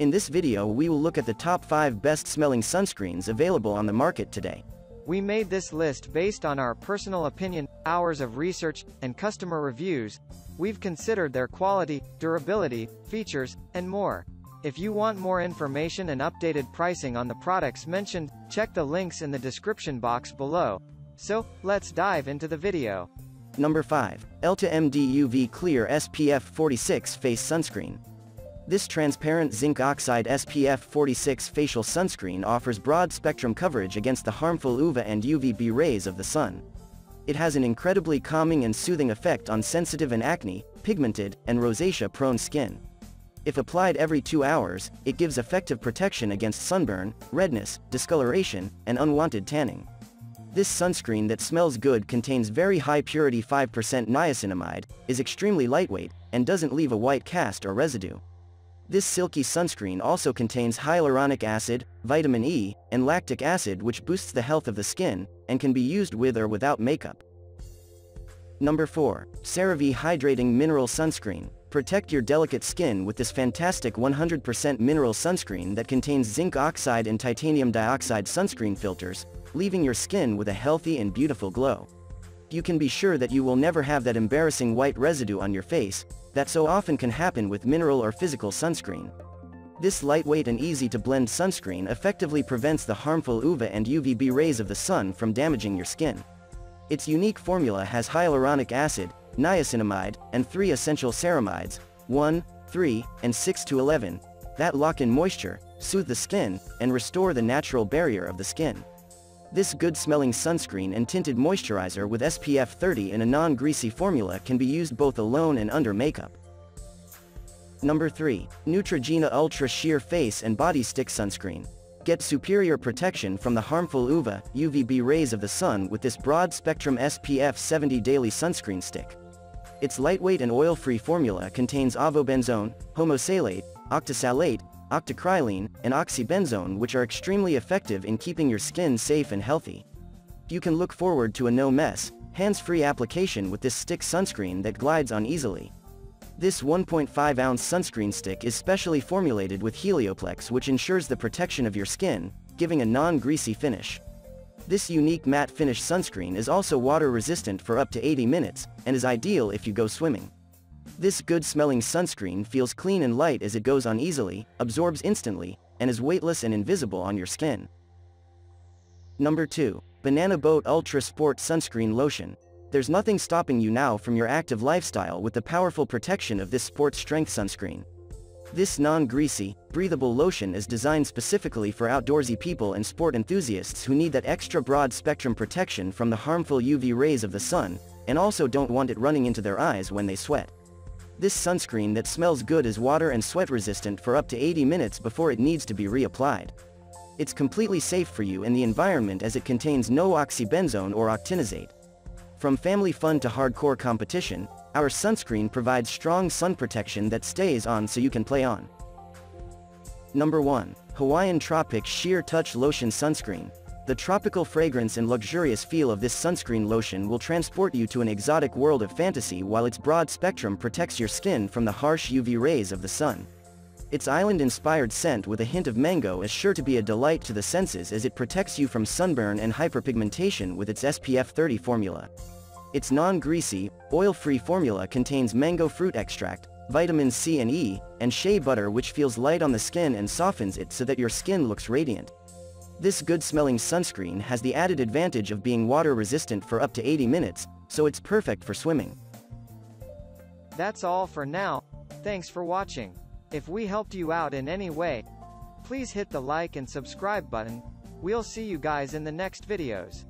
In this video we will look at the top 5 best smelling sunscreens available on the market today. We made this list based on our personal opinion, hours of research, and customer reviews. We've considered their quality, durability, features, and more. If you want more information and updated pricing on the products mentioned, check the links in the description box below. So, let's dive into the video. Number 5. EltaMD UV Clear SPF 46 Face Sunscreen. This transparent zinc oxide SPF 46 facial sunscreen offers broad-spectrum coverage against the harmful UVA and UVB rays of the sun. It has an incredibly calming and soothing effect on sensitive and acne, pigmented, and rosacea-prone skin. If applied every 2 hours, it gives effective protection against sunburn, redness, discoloration, and unwanted tanning. This sunscreen that smells good contains very high purity 5% niacinamide, is extremely lightweight, and doesn't leave a white cast or residue. This silky sunscreen also contains hyaluronic acid, vitamin E, and lactic acid, which boosts the health of the skin, and can be used with or without makeup. Number 4. CeraVe Hydrating Mineral Sunscreen. Protect your delicate skin with this fantastic 100% mineral sunscreen that contains zinc oxide and titanium dioxide sunscreen filters, leaving your skin with a healthy and beautiful glow. You can be sure that you will never have that embarrassing white residue on your face that so often can happen with mineral or physical sunscreen. This lightweight and easy-to-blend sunscreen effectively prevents the harmful UVA and UVB rays of the sun from damaging your skin. Its unique formula has hyaluronic acid, niacinamide, and 3 essential ceramides, 1, 3, and 6 to 11, that lock in moisture, soothe the skin, and restore the natural barrier of the skin. This good-smelling sunscreen and tinted moisturizer with SPF 30 in a non-greasy formula can be used both alone and under makeup. Number 3. Neutrogena Ultra Sheer Face and Body Stick Sunscreen. Get superior protection from the harmful UVA, UVB rays of the sun with this broad-spectrum SPF 70 Daily Sunscreen Stick. Its lightweight and oil-free formula contains avobenzone, homosalate, octisalate, octocrylene, and oxybenzone, which are extremely effective in keeping your skin safe and healthy. You can look forward to a no-mess, hands-free application with this stick sunscreen that glides on easily. This 1.5-ounce sunscreen stick is specially formulated with helioplex, which ensures the protection of your skin, giving a non-greasy finish. This unique matte finish sunscreen is also water-resistant for up to 80 minutes, and is ideal if you go swimming. This good-smelling sunscreen feels clean and light as it goes on easily, absorbs instantly, and is weightless and invisible on your skin. Number 2. Banana Boat Ultra Sport Sunscreen Lotion. There's nothing stopping you now from your active lifestyle with the powerful protection of this sports strength sunscreen. This non-greasy, breathable lotion is designed specifically for outdoorsy people and sport enthusiasts who need that extra broad-spectrum protection from the harmful UV rays of the sun, and also don't want it running into their eyes when they sweat. This sunscreen that smells good is water and sweat resistant for up to 80 minutes before it needs to be reapplied. It's completely safe for you and the environment as it contains no oxybenzone or octinoxate. From family fun to hardcore competition, our sunscreen provides strong sun protection that stays on so you can play on. Number 1. Hawaiian Tropic Sheer Touch Lotion Sunscreen. The tropical fragrance and luxurious feel of this sunscreen lotion will transport you to an exotic world of fantasy, while its broad spectrum protects your skin from the harsh UV rays of the sun. Its island-inspired scent with a hint of mango is sure to be a delight to the senses as it protects you from sunburn and hyperpigmentation with its SPF 30 formula. Its non-greasy, oil-free formula contains mango fruit extract, vitamins C and E, and shea butter, which feels light on the skin and softens it so that your skin looks radiant. This good-smelling sunscreen has the added advantage of being water-resistant for up to 80 minutes, so it's perfect for swimming. That's all for now. Thanks for watching. If we helped you out in any way, please hit the like and subscribe button. We'll see you guys in the next videos.